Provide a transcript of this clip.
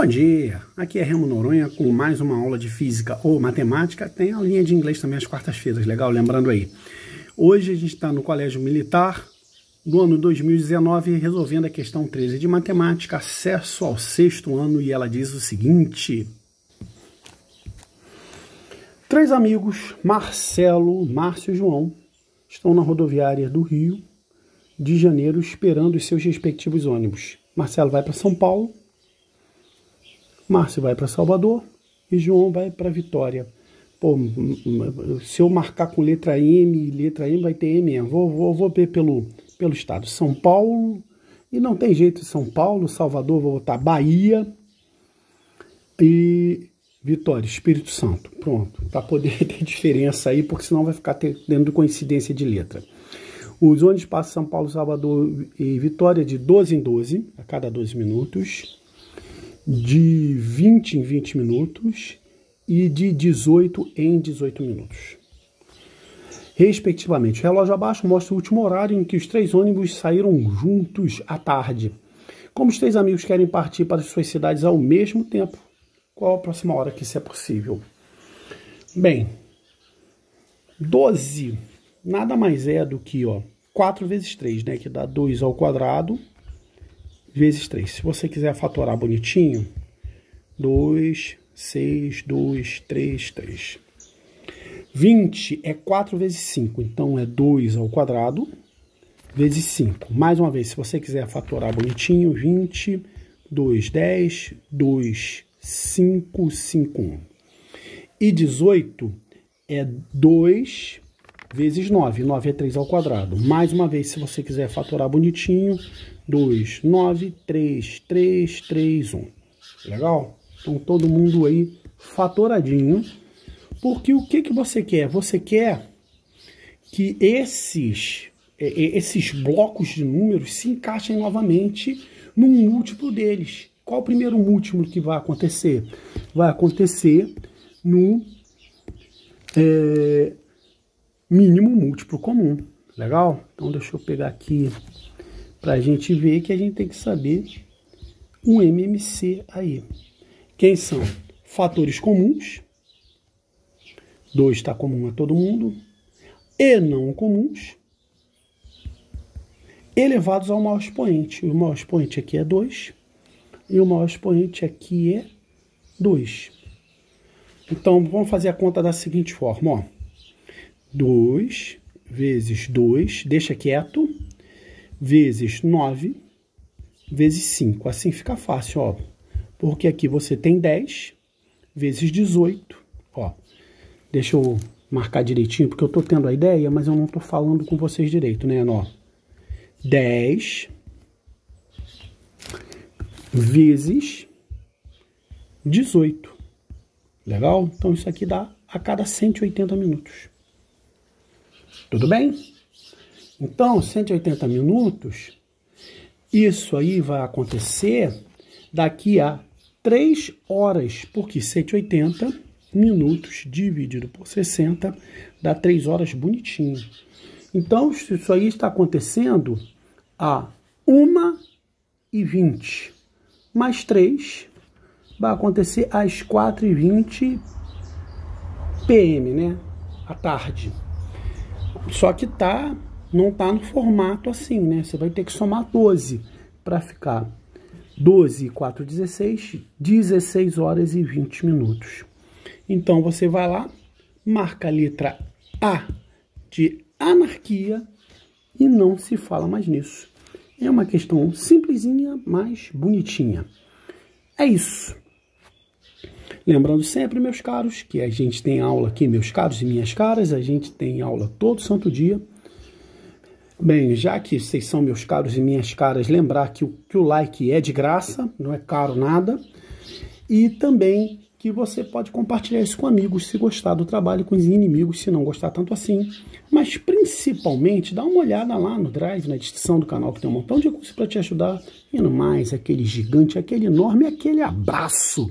Bom dia, aqui é Remo Noronha com mais uma aula de física ou matemática. Tem a linha de inglês também às quartas-feiras, legal? Lembrando aí. Hoje a gente está no Colégio Militar, do ano 2019, resolvendo a questão 13 de matemática, acesso ao sexto ano, e ela diz o seguinte. Três amigos, Marcelo, Márcio e João, estão na rodoviária do Rio de Janeiro esperando os seus respectivos ônibus. Marcelo vai para São Paulo, Márcio vai para Salvador e João vai para Vitória. Pô, se eu marcar com letra M vai ter M. Vou ver pelo estado. São Paulo, e não tem jeito, São Paulo, Salvador, vou botar Bahia e Vitória, Espírito Santo. Pronto, para poder ter diferença aí, porque senão vai ficar tendo coincidência de letra. Os ônibus passam São Paulo, Salvador e Vitória de 12 em 12, a cada 12 minutos. De 20 em 20 minutos e de 18 em 18 minutos, respectivamente. O relógio abaixo mostra o último horário em que os três ônibus saíram juntos à tarde. Como os três amigos querem partir para suas cidades ao mesmo tempo, qual a próxima hora que isso é possível? Bem, 12 nada mais é do que 4 vezes 3, né, que dá 2 ao quadrado. Vezes 3. Se você quiser fatorar bonitinho, 2, 6, 2, 3, 3. 20 é 4 vezes 5, então é 2 ao quadrado, vezes 5. Mais uma vez, se você quiser fatorar bonitinho, 20, 2, 10, 2, 5, 5, 1. E 18 é 2 vezes 9, 9 é 3 ao quadrado. Mais uma vez, se você quiser fatorar bonitinho, 2, 9, 3, 3, 3, 1. Legal? Então todo mundo aí fatoradinho. Porque o que você quer? Você quer que esses blocos de números se encaixem novamente num múltiplo deles. Qual o primeiro múltiplo que vai acontecer? Vai acontecer no mínimo múltiplo comum. Legal? Então deixa eu pegar aqui, para a gente ver que a gente tem que saber o MMC aí. Quem são? Fatores comuns. 2 está comum a todo mundo. E não comuns. Elevados ao maior expoente. O maior expoente aqui é 2. E o maior expoente aqui é 2. Então, vamos fazer a conta da seguinte forma. 2 vezes 2. Deixa quieto. Vezes 9, vezes 5. Assim fica fácil, ó. Porque aqui você tem 10, vezes 18, ó. Deixa eu marcar direitinho, porque eu tô tendo a ideia, mas eu não tô falando com vocês direito, né, ó. 10 vezes 18. Legal? Então isso aqui dá a cada 180 minutos. Tudo bem? Então, 180 minutos, isso aí vai acontecer daqui a 3 horas, porque 180 minutos dividido por 60 dá 3 horas bonitinho. Então, isso aí está acontecendo a 1h20, mais 3 vai acontecer às 4h20 PM, né? À tarde. Só que não está no formato assim, né? Você vai ter que somar 12 para ficar 12 e 4, 16, 16 horas e 20 minutos. Então, você vai lá, marca a letra A de anarquia e não se fala mais nisso. É uma questão simplesinha, mas bonitinha. É isso. Lembrando sempre, meus caros, que a gente tem aula aqui, meus caros e minhas caras, a gente tem aula todo santo dia. Bem, já que vocês são meus caros e minhas caras, lembrar que o like é de graça, não é caro nada. E também que você pode compartilhar isso com amigos, se gostar do trabalho, com os inimigos, se não gostar tanto assim. Mas, principalmente, dá uma olhada lá no Drive, na descrição do canal, que tem um montão de curso para te ajudar. E no mais, aquele gigante, aquele enorme, aquele abraço!